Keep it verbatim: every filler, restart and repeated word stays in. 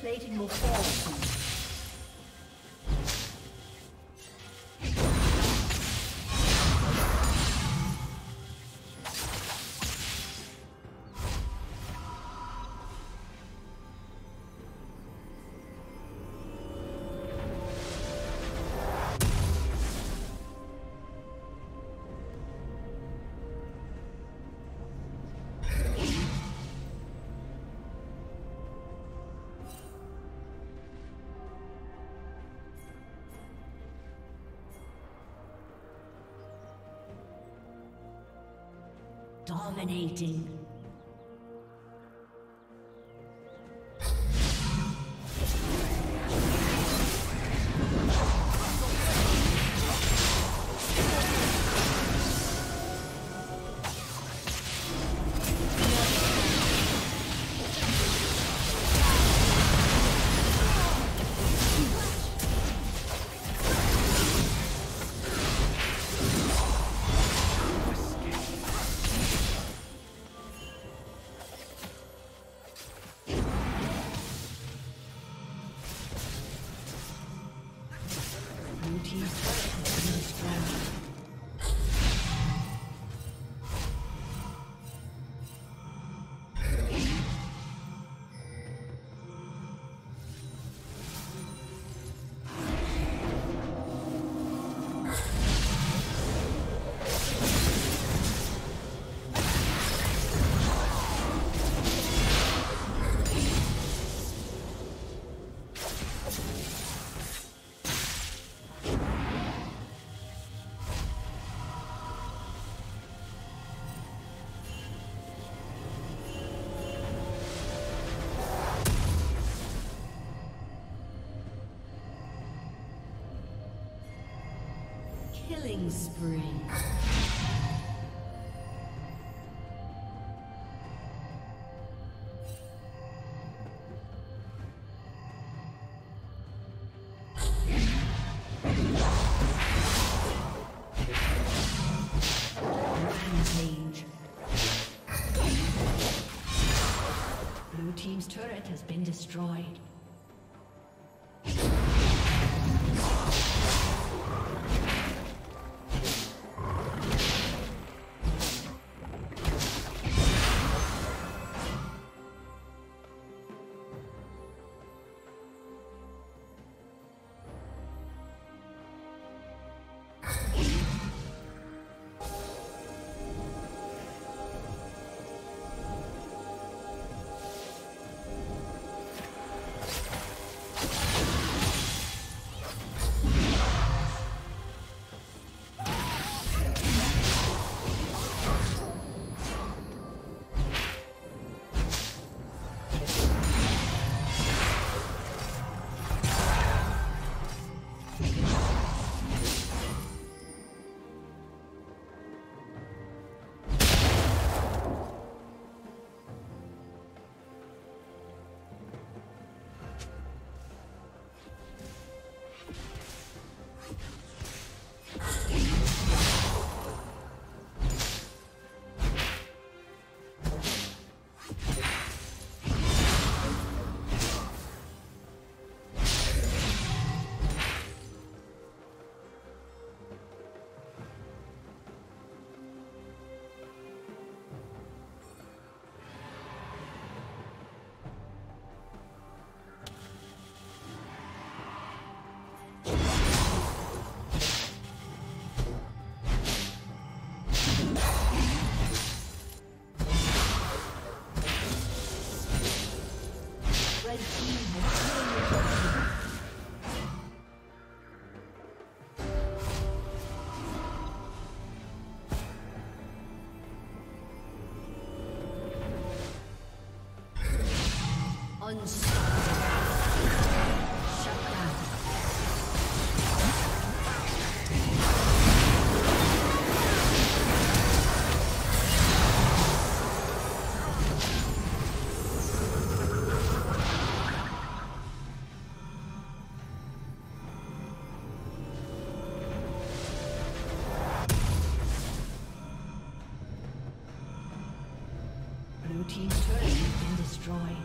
Plating will fall soon. Dominating. Killing spree. Rampage. Blue team's turret has been destroyed. Team's turret has been destroyed.